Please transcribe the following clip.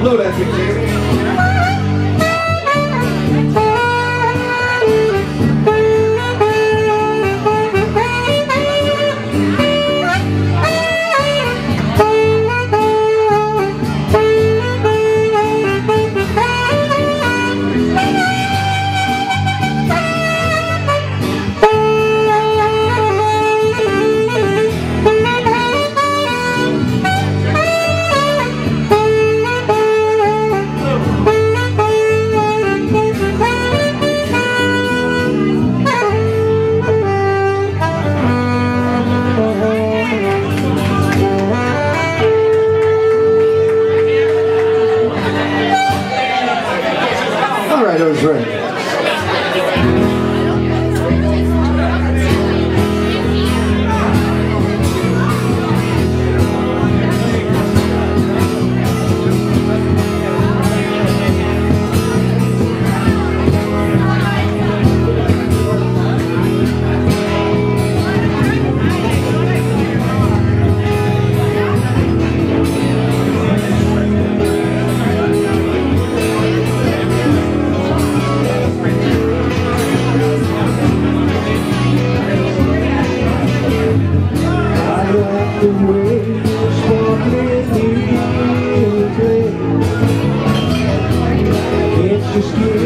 Blow that thing, baby. Just